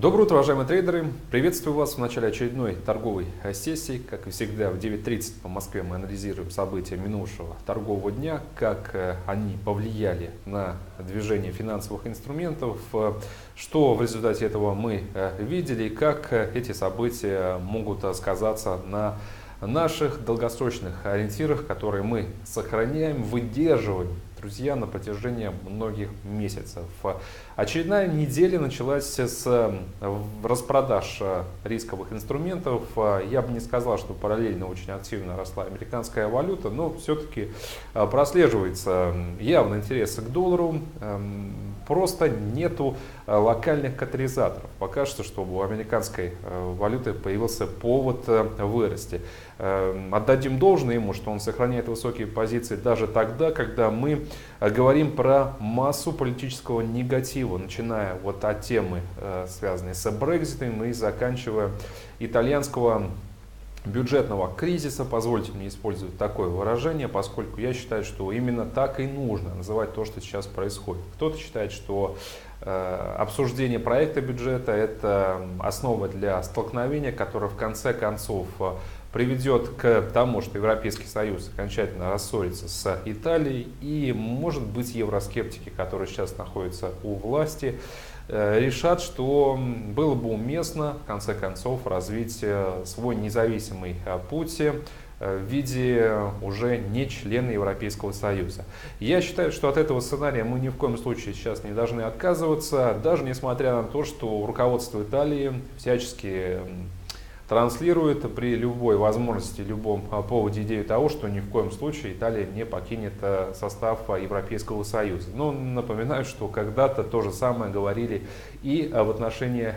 Доброе утро, уважаемые трейдеры! Приветствую вас в начале очередной торговой сессии. Как и всегда, в 9:30 по Москве мы анализируем события минувшего торгового дня, как они повлияли на движение финансовых инструментов, что в результате этого мы видели и как эти события могут сказаться на наших долгосрочных ориентирах, которые мы сохраняем, выдерживаем, друзья, на протяжении многих месяцев. Очередная неделя началась с распродаж рисковых инструментов. Я бы не сказал, что параллельно очень активно росла американская валюта, но все-таки прослеживается явный интерес к доллару. Просто нету локальных катализаторов. Пока что у американской валюты появился повод вырасти. Отдадим должное ему, что он сохраняет высокие позиции даже тогда, когда мы говорим про массу политического негатива, начиная вот от темы, связанной с Брекситом, и заканчивая итальянского бюджетного кризиса, позвольте мне использовать такое выражение, поскольку я считаю, что именно так и нужно называть то, что сейчас происходит. Кто-то считает, что обсуждение проекта бюджета – это основа для столкновения, которое в конце концов приведет к тому, что Европейский Союз окончательно рассорится с Италией, и, может быть, евроскептики, которые сейчас находятся у власти, решат, что было бы уместно, в конце концов, развить свой независимый путь в виде уже не члена Европейского Союза. Я считаю, что от этого сценария мы ни в коем случае сейчас не должны отказываться, даже несмотря на то, что руководство Италии всячески транслирует при любой возможности, любом поводе идею того, что ни в коем случае Италия не покинет состав Европейского Союза. Но напоминаю, что когда-то то же самое говорили и в отношении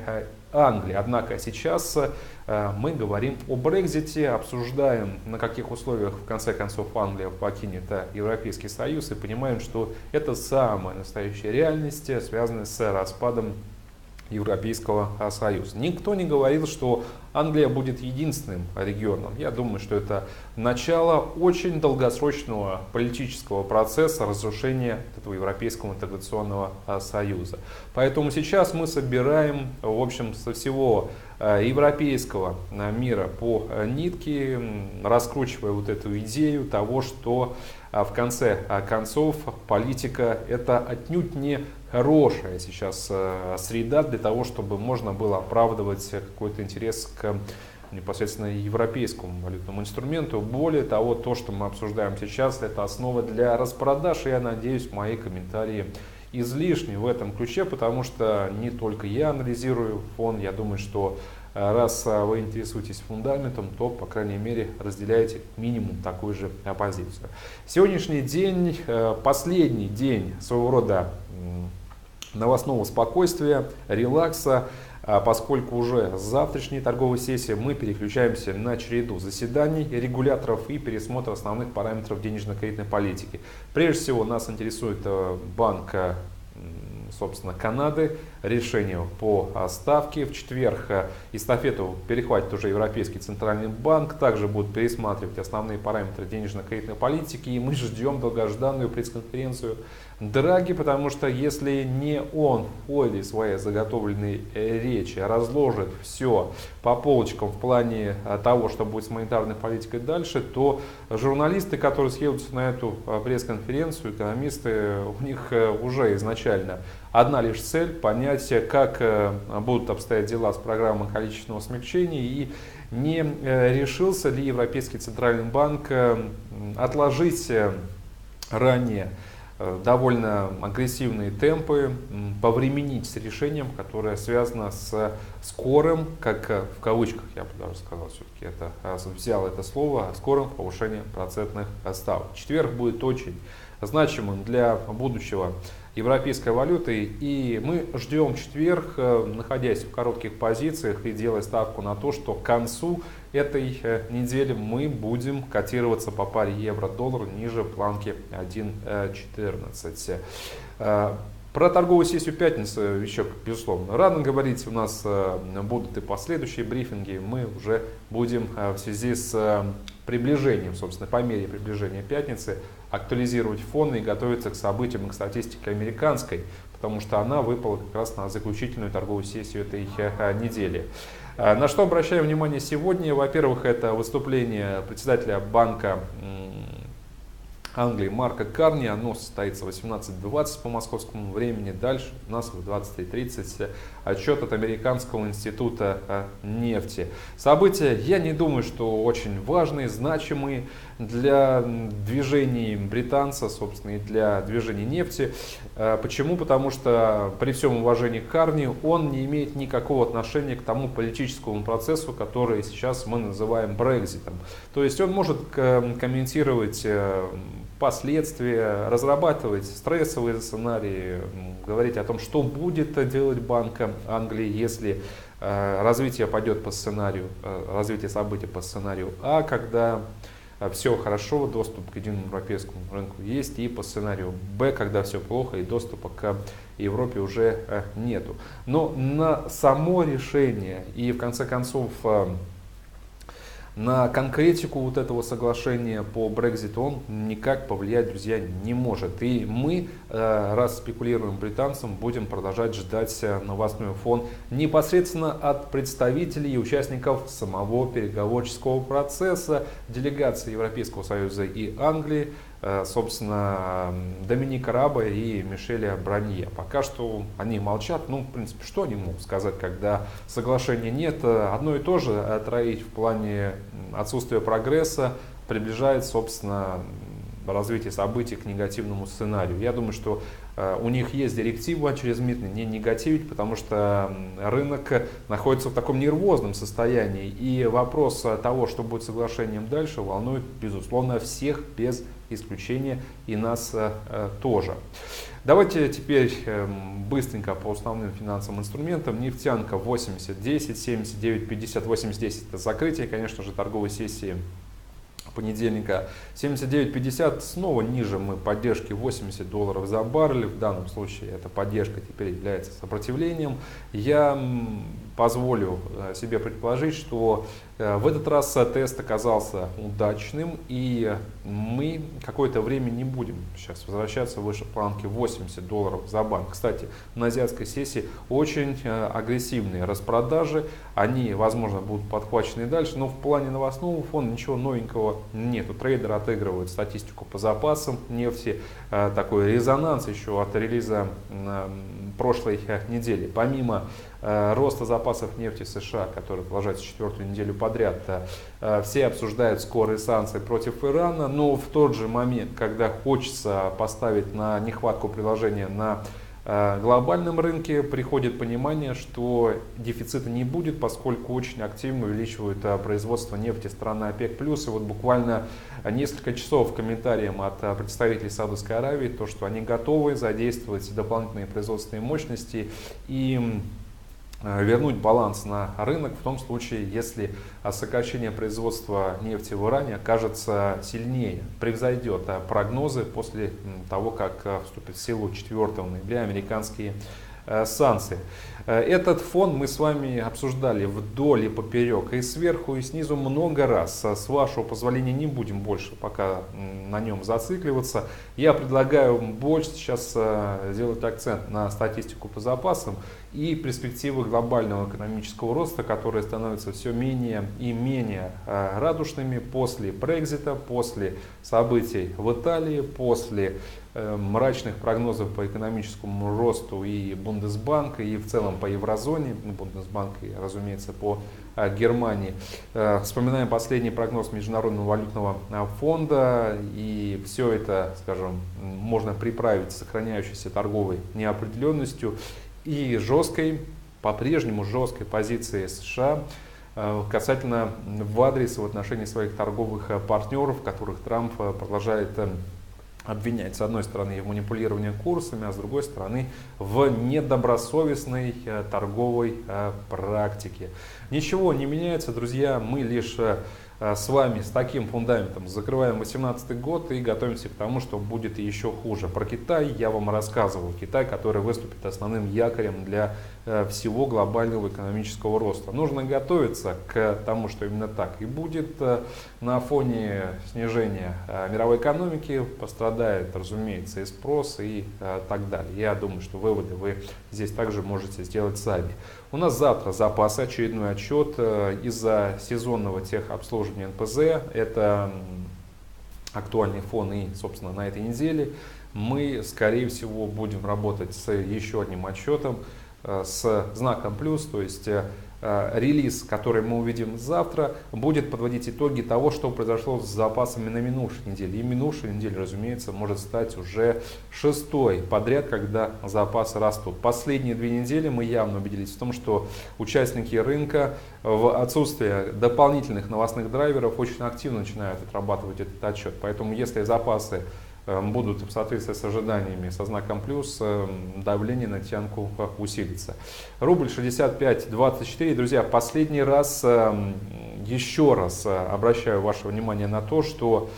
Англии. Однако сейчас мы говорим о Брексите, обсуждаем, на каких условиях в конце концов Англия покинет Европейский Союз, и понимаем, что это самая настоящая реальность, связанная с распадом Европейского Союза. Никто не говорил, что Англия будет единственным регионом. Я думаю, что это начало очень долгосрочного политического процесса разрушения этого Европейского интеграционного союза. Поэтому сейчас мы собираем, в общем, со всего европейского мира по нитке, раскручивая вот эту идею того, что в конце концов политика – это отнюдь не хорошая сейчас среда для того, чтобы можно было оправдывать какой-то интерес к непосредственно европейскому валютному инструменту. Более того, то, что мы обсуждаем сейчас, это основа для распродаж. И я надеюсь, мои комментарии излишни в этом ключе, потому что не только я анализирую фонд. Я думаю, что раз вы интересуетесь фундаментом, то, по крайней мере, разделяете минимум такую же позицию. Сегодняшний день, последний день своего рода новостного спокойствия, релакса, поскольку уже с завтрашней торговой сессии мы переключаемся на череду заседаний регуляторов и пересмотр основных параметров денежно-кредитной политики. Прежде всего, нас интересует Банк, собственно, Канады, решение по ставке. В четверг эстафету перехватит уже Европейский Центральный банк. Также будут пересматривать основные параметры денежно-кредитной политики. И мы ждем долгожданную пресс-конференцию Драги, потому что если не он в ходе своей заготовленной речи разложит все по полочкам в плане того, что будет с монетарной политикой дальше, то журналисты, которые съедутся на эту пресс-конференцию, экономисты, у них уже изначально одна лишь цель – понять, как будут обстоять дела с программой количественного смягчения, и не решился ли Европейский Центральный банк отложить ранее довольно агрессивные темпы, повременить с решением, которое связано с скорым, как в кавычках, я бы даже сказал, все-таки это, взял это слово, скорым повышением процентных ставок. Четверг будет очень значимым для будущего европейской валюты, и мы ждем четверг, находясь в коротких позициях и делая ставку на то, что к концу этой недели мы будем котироваться по паре евро-доллар ниже планки 1.14. Про торговую сессию пятницы еще, безусловно, рано говорить. У нас будут и последующие брифинги. Мы уже будем в связи с приближением, собственно, по мере приближения пятницы, актуализировать фоны и готовиться к событиям и к статистике американской, потому что она выпала как раз на заключительную торговую сессию этой недели. На что обращаем внимание сегодня? Во-первых, это выступление председателя Банка Англии Марка Карни, оно состоится в 18:20 по московскому времени, дальше у нас в 23:30 отчет от Американского института нефти. События, я не думаю, что очень важные, значимые для движения британца, собственно, и для движения нефти. Почему? Потому что при всем уважении к Карни, он не имеет никакого отношения к тому политическому процессу, который сейчас мы называем Брекситом. То есть он может комментировать последствия, разрабатывать стрессовые сценарии, говорить о том, что будет делать Банк Англии, если развитие пойдет по сценарию, развитие событий по сценарию А, когда все хорошо, доступ к единому европейскому рынку есть, и по сценарию Б, когда все плохо и доступа к Европе уже нету. Но на само решение и в конце концов на конкретику вот этого соглашения по Брекситу он никак повлиять, друзья, не может. И мы, раз спекулируем британцам, будем продолжать ждать новостной фон непосредственно от представителей и участников самого переговорческого процесса, делегации Европейского Союза и Англии, собственно, Доминика Раба и Мишеля Барнье. Пока что они молчат. Ну, в принципе, что они могут сказать, когда соглашения нет? Одно и то же троить в плане отсутствия прогресса приближает, собственно, развитие событий к негативному сценарию. Я думаю, что у них есть директива через МИД не негативить, потому что рынок находится в таком нервозном состоянии. И вопрос того, что будет соглашением дальше, волнует, безусловно, всех без исключения, и нас тоже. Давайте теперь быстренько по основным финансовым инструментам. Нефтянка 80-10, 79-50, 80-10 это закрытие, конечно же, торговой сессии понедельника. 79.50 снова ниже мы поддержки $80 за баррель. В данном случае эта поддержка теперь является сопротивлением. Я позволю себе предположить, что в этот раз тест оказался удачным, и мы какое-то время не будем сейчас возвращаться выше планки $80 за баррель. Кстати, на азиатской сессии очень агрессивные распродажи, они, возможно, будут подхвачены дальше, но в плане новостного фона ничего новенького нету. Трейдеры отыгрывают статистику по запасам нефти, такой резонанс еще от релиза прошлой недели. Помимо роста запасов нефти США, который продолжается четвертую неделю подряд, все обсуждают скорые санкции против Ирана, но в тот же момент, когда хочется поставить на нехватку предложения на глобальном рынке, приходит понимание, что дефицита не будет, поскольку очень активно увеличивают производство нефти страны ОПЕК+. И вот буквально несколько часов комментариям от представителей Саудовской Аравии, то, что они готовы задействовать дополнительные производственные мощности и вернуть баланс на рынок в том случае, если сокращение производства нефти в Иране окажется сильнее, превзойдет прогнозы после того, как вступит в силу 4 ноября американские санкции. Этот фон мы с вами обсуждали вдоль и поперек, и сверху, и снизу много раз. С вашего позволения не будем больше пока на нем зацикливаться. Я предлагаю больше сейчас сделать акцент на статистику по запасам и перспективы глобального экономического роста, которые становятся все менее и менее радужными после Брексита, после событий в Италии, после мрачных прогнозов по экономическому росту и Бундесбанка, и в целом по еврозоне, Бундесбанк и, разумеется, по Германии. Вспоминаем последний прогноз Международного валютного фонда, и все это, скажем, можно приправить сохраняющейся торговой неопределенностью и жесткой, по-прежнему жесткой позиции США касательно в адрес в отношении своих торговых партнеров, которых Трамп продолжает обвиняет, с одной стороны, в манипулировании курсами, а с другой стороны, в недобросовестной торговой практике. Ничего не меняется, друзья, мы лишь с вами с таким фундаментом закрываем 2018 год и готовимся к тому, что будет еще хуже. Про Китай я вам рассказывал. Китай, который выступит основным якорем для всего глобального экономического роста. Нужно готовиться к тому, что именно так и будет. На фоне снижения мировой экономики пострадает, разумеется, и спрос, и так далее. Я думаю, что выводы вы здесь также можете сделать сами. У нас завтра запасы, очередной отчет из-за сезонного техобслуживания НПЗ. Это актуальный фон и, собственно, на этой неделе мы, скорее всего, будем работать с еще одним отчетом с знаком плюс, то есть релиз, который мы увидим завтра, будет подводить итоги того, что произошло с запасами на минувшей неделе. И минувшая неделя, разумеется, может стать уже шестой подряд, когда запасы растут. Последние две недели мы явно убедились в том, что участники рынка в отсутствие дополнительных новостных драйверов очень активно начинают отрабатывать этот отчет. Поэтому если запасы будут в соответствии с ожиданиями со знаком плюс, давление на тянку усилится. Рубль 65.24. Друзья, последний раз, еще раз обращаю ваше внимание на то, что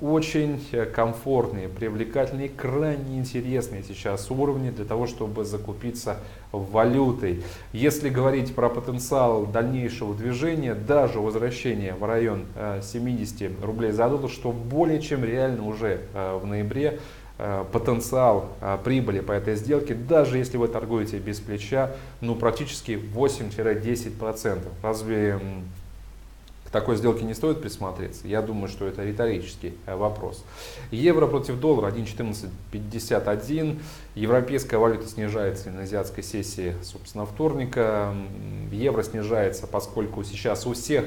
очень комфортные, привлекательные, крайне интересные сейчас уровни для того, чтобы закупиться валютой. Если говорить про потенциал дальнейшего движения, даже возвращение в район 70 рублей за доллар, что более чем реально уже в ноябре, потенциал прибыли по этой сделке, даже если вы торгуете без плеча, ну практически 8-10%. Разве такой сделки не стоит присмотреться? Я думаю, что это риторический вопрос. Евро против доллара 1.1451. Европейская валюта снижается на азиатской сессии, собственно, вторника. Евро снижается, поскольку сейчас у всех,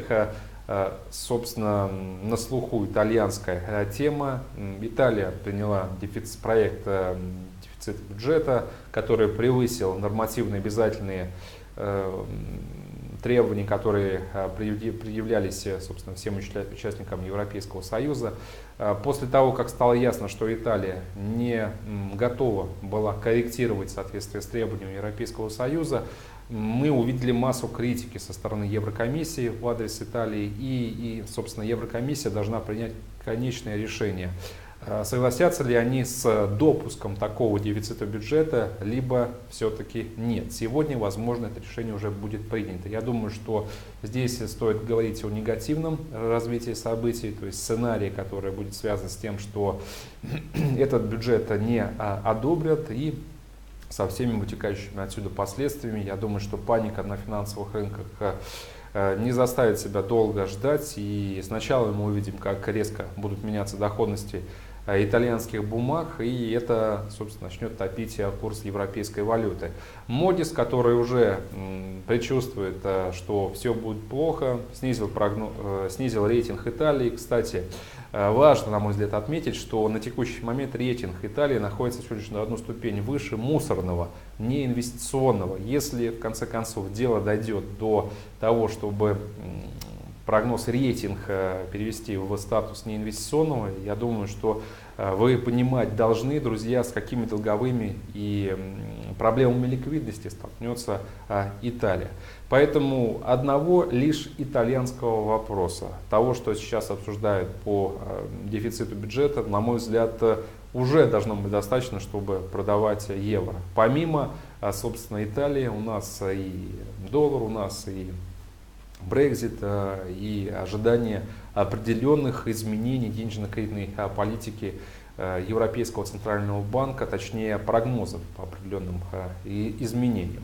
собственно, на слуху итальянская тема. Италия приняла проект дефицита бюджета, который превысил нормативные обязательные требования, которые предъявлялись, собственно, всем участникам Европейского Союза. После того, как стало ясно, что Италия не готова была корректировать соответствие с требованиями Европейского Союза, мы увидели массу критики со стороны Еврокомиссии в адрес Италии, и собственно, Еврокомиссия должна принять конечное решение. Согласятся ли они с допуском такого дефицита бюджета, либо все-таки нет. Сегодня, возможно, это решение уже будет принято. Я думаю, что здесь стоит говорить о негативном развитии событий, то есть сценарии, который будет связан с тем, что этот бюджет не одобрят, и со всеми вытекающими отсюда последствиями. Я думаю, что паника на финансовых рынках не заставит себя долго ждать, и сначала мы увидим, как резко будут меняться доходности итальянских бумаг, и это, собственно, начнет топить курс европейской валюты. Moody's, который уже предчувствует, что все будет плохо, снизил рейтинг Италии. Кстати, важно, на мой взгляд, отметить, что на текущий момент рейтинг Италии находится всего лишь на одну ступень выше мусорного, неинвестиционного. Если, в конце концов, дело дойдет до того, чтобы прогноз рейтинг перевести в статус неинвестиционного, я думаю, что вы понимать должны, друзья, с какими долговыми и проблемами ликвидности столкнется Италия. Поэтому одного лишь итальянского вопроса, того, что сейчас обсуждают по дефициту бюджета, на мой взгляд, уже должно быть достаточно, чтобы продавать евро. Помимо, собственно, Италии, у нас и доллар, у нас и Brexit и ожидание определенных изменений денежно-кредитной политики Европейского центрального банка, точнее прогнозов по определенным изменениям.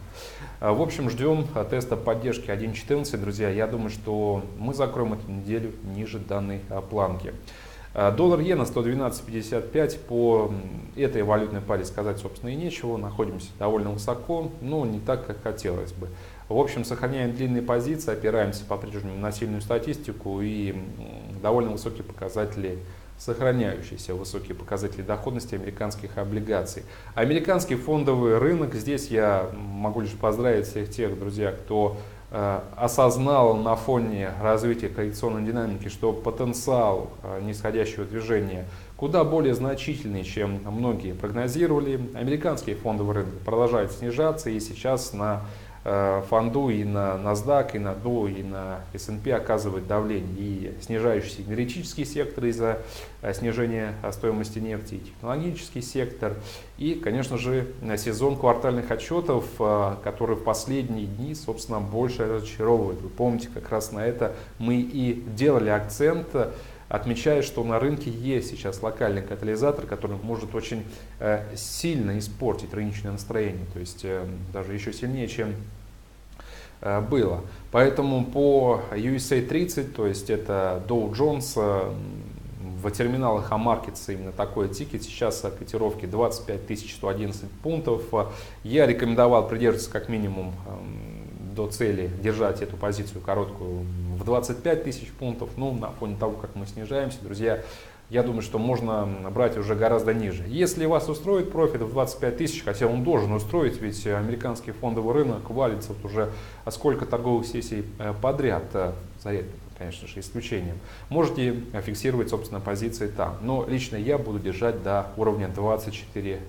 В общем, ждем теста поддержки 1.14, друзья. Я думаю, что мы закроем эту неделю ниже данной планки. Доллар-иена 112.55, по этой валютной паре сказать, собственно, и нечего. Находимся довольно высоко, но не так, как хотелось бы. В общем, сохраняем длинные позиции, опираемся по-прежнему на сильную статистику и довольно высокие показатели, сохраняющиеся высокие показатели доходности американских облигаций. Американский фондовый рынок, здесь я могу лишь поздравить всех тех, друзья, кто осознал на фоне развития коррекционной динамики, что потенциал нисходящего движения куда более значительный, чем многие прогнозировали. Американский фондовый рынок продолжает снижаться и сейчас на фонду и на NASDAQ, и на Dow, и на S&P оказывает давление. И снижающийся энергетический сектор из-за снижения стоимости нефти, и технологический сектор, и, конечно же, сезон квартальных отчетов, который в последние дни, собственно, больше разочаровывает. Вы помните, как раз на это мы и делали акцент, отмечая, что на рынке есть сейчас локальный катализатор, который может очень сильно испортить рыночное настроение, то есть даже еще сильнее, чем было. Поэтому по USA 30, то есть это Dow Jones, в терминалах AMarkets именно такой тикет, сейчас котировки 25 111 пунктов. Я рекомендовал придерживаться как минимум до цели держать эту позицию короткую в 25 тысяч пунктов. Ну, на фоне того, как мы снижаемся, друзья, я думаю, что можно брать уже гораздо ниже. Если вас устроит профит в 25 тысяч, хотя он должен устроить, ведь американский фондовый рынок валится вот уже сколько торговых сессий подряд, за редким, конечно же, исключением, можете фиксировать, собственно, позиции там. Но лично я буду держать до уровня 24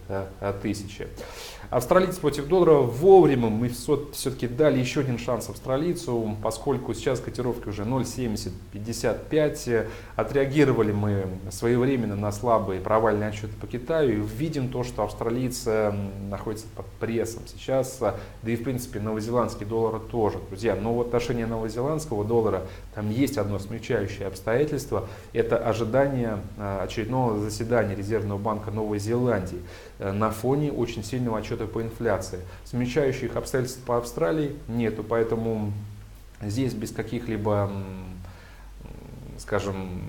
тысячи. Австралиец против доллара. Вовремя мы все-таки дали еще один шанс австралийцу, поскольку сейчас котировки уже 0,7055. Отреагировали мы своевременно на слабые провальные отчеты по Китаю. И видим то, что австралиец находится под прессом сейчас. Да и, в принципе, новозеландский доллар тоже, друзья. Но в отношении новозеландского доллара там есть одно смягчающее обстоятельство. Это ожидание очередного заседания Резервного банка Новой Зеландии на фоне очень сильного отчета по инфляции. Смягчающих обстоятельств по Австралии нету, поэтому здесь без каких-либо, скажем,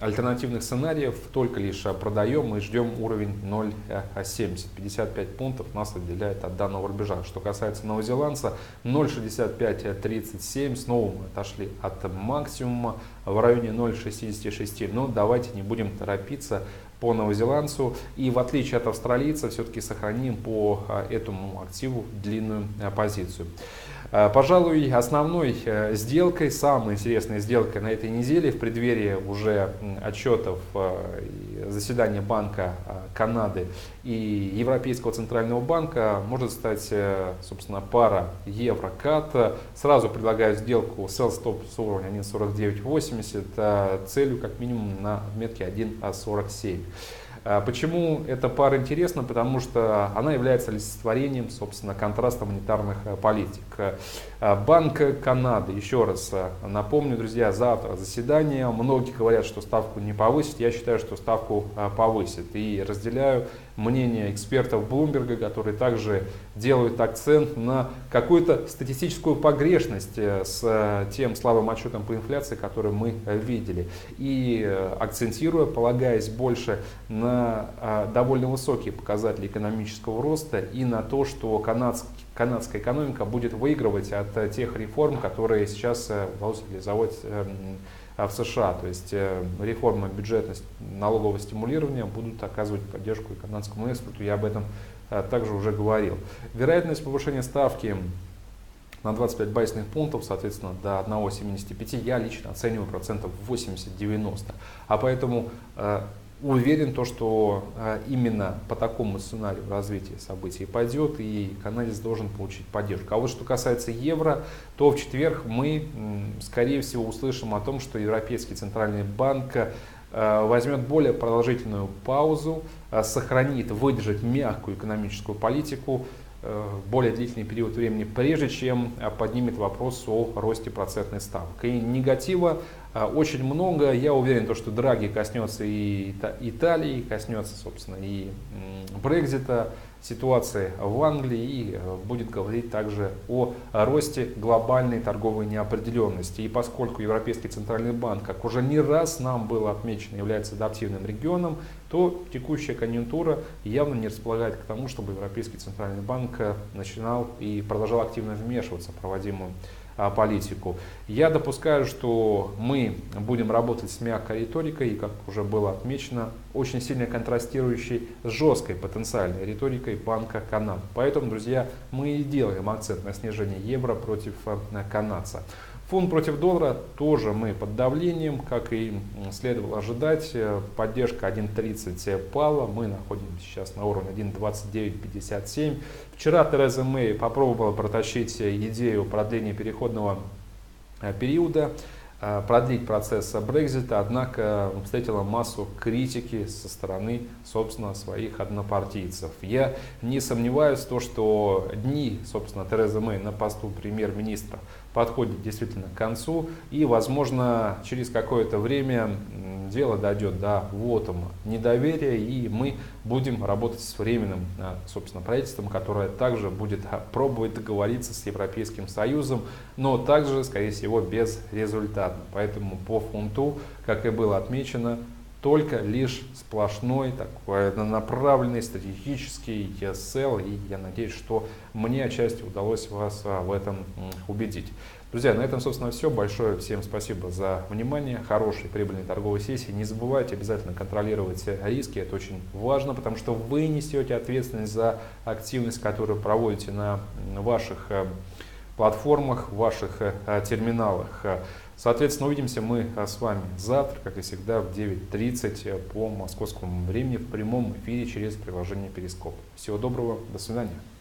альтернативных сценариев, только лишь продаем и ждем уровень 0,70. 55 пунктов нас отделяет от данного рубежа. Что касается новозеландца, 0,6537, снова мы отошли от максимума в районе 0,66. Но давайте не будем торопиться по новозеландцу, и в отличие от австралийца все-таки сохраним по этому активу длинную позицию. Пожалуй, основной сделкой, самой интересной сделкой на этой неделе в преддверии уже отчетов заседания Банка Канады и Европейского центрального банка может стать, собственно, пара EURCAD. Сразу предлагаю сделку sell stop с уровня 1.4980, целью как минимум на отметке 1.47. Почему эта пара интересна? Потому что она является олицетворением, собственно, контраста монетарных политик. Банк Канады, еще раз напомню, друзья, завтра заседание. Многие говорят, что ставку не повысит. Я считаю, что ставку повысит. И разделяю мнение экспертов Bloomberg, которые также делают акцент на какую-то статистическую погрешность с тем слабым отчетом по инфляции, который мы видели. И акцентируя, полагаясь больше на довольно высокие показатели экономического роста и на то, что канадская экономика будет выигрывать от тех реформ, которые сейчас удалось реализовать в США, то есть реформы бюджетности, налогового стимулирования будут оказывать поддержку канадскому экспорту, я об этом также уже говорил. Вероятность повышения ставки на 25 базисных пунктов, соответственно, до 1,75 я лично оцениваю процентов 80-90, а поэтому уверен, что именно по такому сценарию развития событий пойдет, и канадец должен получить поддержку. А вот что касается евро, то в четверг мы, скорее всего, услышим о том, что Европейский центральный банк возьмет более продолжительную паузу, сохранит, выдержит мягкую экономическую политику более длительный период времени, прежде чем поднимет вопрос о росте процентной ставки. И негатива очень много. Я уверен, что Драги коснется и Италии, коснется, собственно, и Брекзита, ситуации в Англии, и будет говорить также о росте глобальной торговой неопределенности. И поскольку Европейский центральный банк, как уже не раз нам было отмечено, является адаптивным регионом, то текущая конъюнктура явно не располагает к тому, чтобы Европейский центральный банк начинал и продолжал активно вмешиваться в проводимую политику. Я допускаю, что мы будем работать с мягкой риторикой, и, как уже было отмечено, очень сильно контрастирующей с жесткой потенциальной риторикой Банка Канады. Поэтому, друзья, мы и делаем акцент на снижение евро против канадца. В Фунт против доллара тоже мы под давлением, как и следовало ожидать. Поддержка 1.30 пала, мы находимся сейчас на уровне 1.2957. Вчера Тереза Мэй попробовала протащить идею продления переходного периода, продлить процесс Брексита, однако встретила массу критики со стороны, собственно, своих однопартийцев. Я не сомневаюсь в том, что дни, собственно, Терезы Мэй на посту премьер-министра подходят действительно к концу, и, возможно, через какое-то время дело дойдет до вотума недоверия, и мы будем работать с временным, собственно, правительством, которое также будет пробовать договориться с Европейским Союзом, но также, скорее всего, безрезультатно. Поэтому по фунту, как и было отмечено, только лишь сплошной, такой направленный, стратегический sell, и я надеюсь, что мне отчасти удалось вас в этом убедить. Друзья, на этом, собственно, все. Большое всем спасибо за внимание. Хорошей прибыльной торговой сессии. Не забывайте обязательно контролировать риски. Это очень важно, потому что вы несете ответственность за активность, которую проводите на ваших платформах, в ваших терминалах. Соответственно, увидимся мы с вами завтра, как и всегда, в 9:30 по московскому времени в прямом эфире через приложение Periscope. Всего доброго, до свидания.